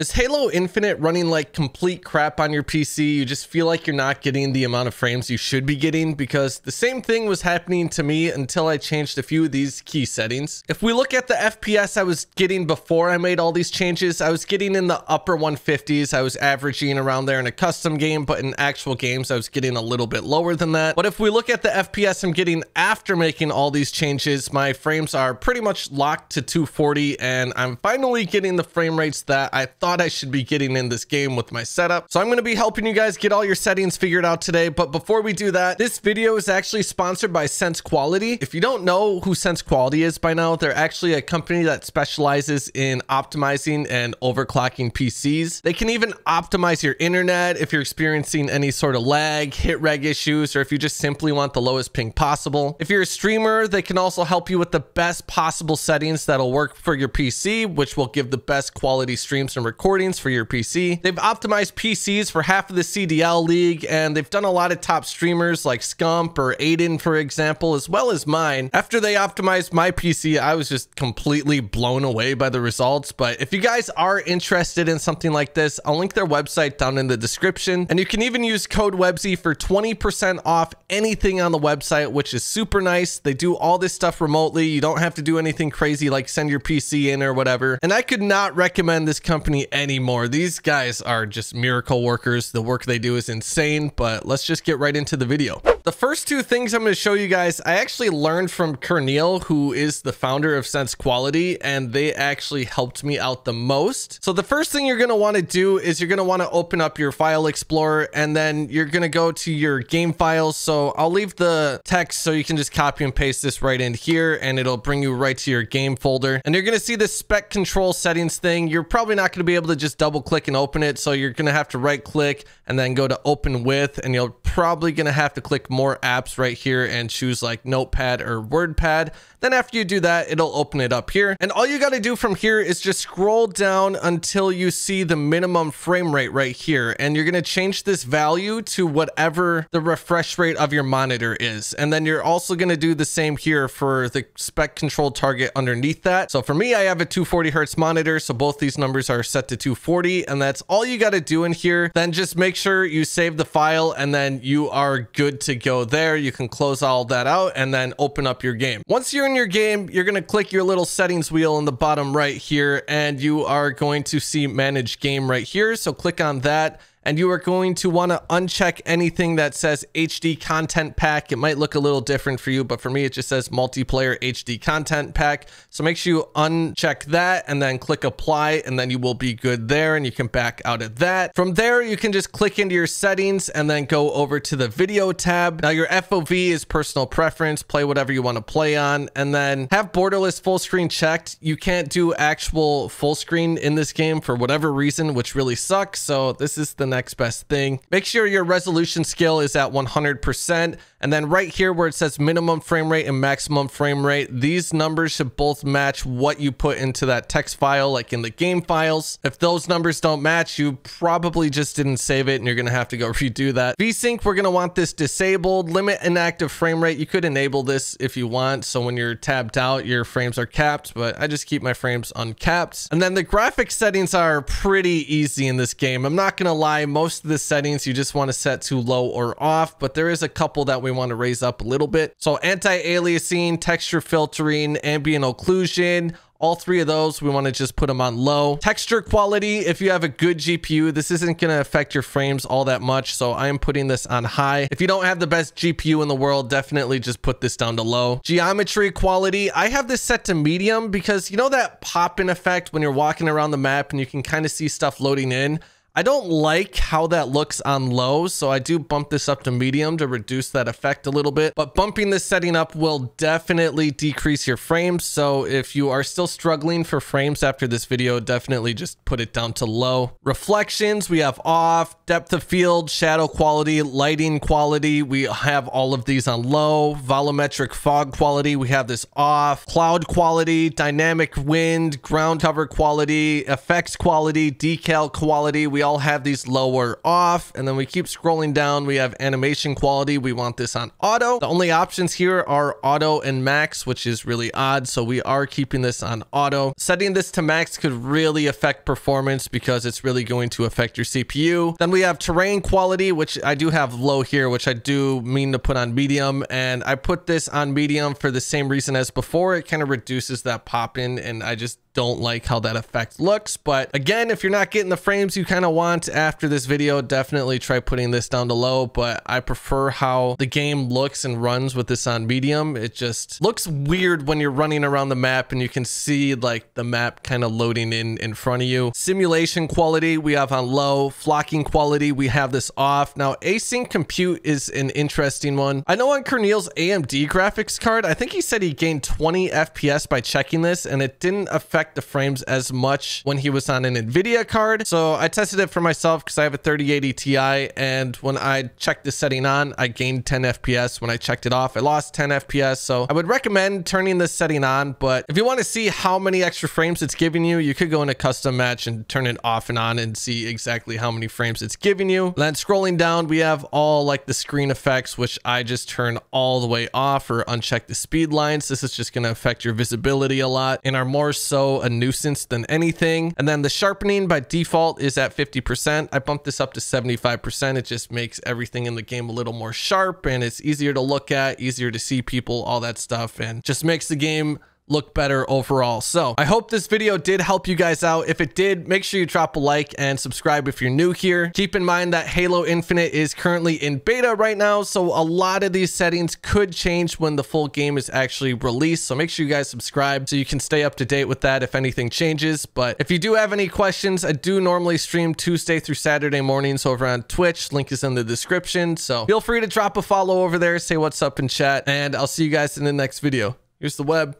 Is Halo Infinite running like complete crap on your PC? You just feel like you're not getting the amount of frames you should be getting, because the same thing was happening to me until I changed a few of these key settings. If we look at the FPS I was getting before I made all these changes, I was getting in the upper 150s. I was averaging around there in a custom game, but in actual games I was getting a little bit lower than that. But if we look at the FPS I'm getting after making all these changes, my frames are pretty much locked to 240, and I'm finally getting the frame rates that I thought I should be getting in this game with my setup. So I'm going to be helping you guys get all your settings figured out today. But before we do that, this video is actually sponsored by Sense Quality. If you don't know who Sense Quality is by now, they're actually a company that specializes in optimizing and overclocking PCs. They can even optimize your internet if you're experiencing any sort of lag, hit reg issues, or if you just simply want the lowest ping possible. If you're a streamer, they can also help you with the best possible settings that'll work for your PC, which will give the best quality streams and recordings for your PC. They've optimized PCs for half of the CDL league, and they've done a lot of top streamers like Scump or Aiden, for example, as well as mine. After they optimized my PC, I was just completely blown away by the results. But if you guys are interested in something like this, I'll link their website down in the description, and you can even use code Webzy for 20% off anything on the website, which is super nice. They do all this stuff remotely. You don't have to do anything crazy like send your PC in or whatever. And I could not recommend this company anymore. These guys are just miracle workers. The work they do is insane, but let's just get right into the video. The first two things I'm going to show you guys, I actually learned from Cornel, who is the founder of Sense Quality, and they actually helped me out the most. So the first thing you're going to want to do is you're going to want to open up your file explorer, and then you're going to go to your game files. So I'll leave the text so you can just copy and paste this right in here, and it'll bring you right to your game folder. And you're going to see this spec control settings thing. You're probably not going to be able to just double click and open it, so you're going to have to right click and then go to open with, and you're probably going to have to click more apps right here and choose like Notepad or WordPad. Then after you do that, it'll open it up here, and all you got to do from here is just scroll down until you see the minimum frame rate right here, and you're going to change this value to whatever the refresh rate of your monitor is. And then you're also going to do the same here for the spec control target underneath that. So for me, I have a 240 hertz monitor, so both these numbers are set to 240, and that's all you got to do in here. Then just make sure you save the file, and then you are good to go there. You can close all that out and then open up your game. Once you're in your game, you're going to click your little settings wheel in the bottom right here, and you are going to see manage game right here. So click on that, and you are going to want to uncheck anything that says HD content pack. It might look a little different for you, but for me, it just says multiplayer HD content pack. So make sure you uncheck that and then click apply, and then you will be good there, and you can back out of that. From there, you can just click into your settings and then go over to the video tab. Now your FOV is personal preference, play whatever you want to play on, and then have borderless full screen checked. You can't do actual full screen in this game for whatever reason, which really sucks. So this is the next best thing. Make sure your resolution scale is at 100%, and then right here where it says minimum frame rate and maximum frame rate, these numbers should both match what you put into that text file, like in the game files. If those numbers don't match, you probably just didn't save it, and you're gonna have to go redo that. VSync, we're gonna want this disabled. Limit inactive frame rate, you could enable this if you want, so when you're tabbed out your frames are capped, but I just keep my frames uncapped. And then the graphics settings are pretty easy in this game, I'm not gonna lie. Most of the settings you just want to set to low or off, but there is a couple that we want to raise up a little bit. So anti-aliasing, texture filtering, ambient occlusion, all three of those, we want to just put them on low. Texture quality, if you have a good GPU, this isn't going to affect your frames all that much, so I am putting this on high. If you don't have the best GPU in the world, definitely just put this down to low. Geometry quality, I have this set to medium because you know that pop-in effect when you're walking around the map and you can kind of see stuff loading in? I don't like how that looks on low, so I do bump this up to medium to reduce that effect a little bit. But bumping this setting up will definitely decrease your frames, so if you are still struggling for frames after this video, definitely just put it down to low. Reflections, we have off. Depth of field, shadow quality, lighting quality, we have all of these on low. Volumetric fog quality, we have this off. Cloud quality, dynamic wind, ground cover quality, effects quality, decal quality, we we all have these lower off, and then we keep scrolling down. We have animation quality. We want this on auto. The only options here are auto and max, which is really odd. So we are keeping this on auto. Setting this to max could really affect performance because it's really going to affect your CPU. Then we have terrain quality, which I do have low here, which I do mean to put on medium. And I put this on medium for the same reason as before. It kind of reduces that popping, and I just don't like how that effect looks. But again, if you're not getting the frames you kind of want after this video, definitely try putting this down to low. But I prefer how the game looks and runs with this on medium. It just looks weird when you're running around the map and you can see like the map kind of loading in front of you. Simulation quality we have on low. Flocking quality, we have this off. Now async compute is an interesting one. I know on Cornel's AMD graphics card, I think he said he gained 20 FPS by checking this, and it didn't affect the frames as much when he was on an Nvidia card. So I tested it for myself because I have a 3080 ti, and when I checked this setting on, I gained 10 FPS. When I checked it off, I lost 10 FPS. So I would recommend turning this setting on, but if you want to see how many extra frames it's giving you, you could go in a custom match and turn it off and on and see exactly how many frames it's giving you. And then scrolling down, we have all like the screen effects, which I just turn all the way off or uncheck the speed lines. This is just going to affect your visibility a lot and are more so a nuisance than anything. And then the sharpening by default is at 50%. I bumped this up to 75%. It just makes everything in the game a little more sharp, and it's easier to look at, easier to see people, all that stuff, and just makes the game look better overall. So I hope this video did help you guys out. If it did, make sure you drop a like and subscribe if you're new here. Keep in mind that Halo Infinite is currently in beta right now, so a lot of these settings could change when the full game is actually released. So make sure you guys subscribe so you can stay up to date with that if anything changes. But if you do have any questions, I do normally stream Tuesday through Saturday mornings over on Twitch. Link is in the description. So feel free to drop a follow over there, say what's up in chat, and I'll see you guys in the next video. Here's the web.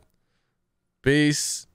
Peace.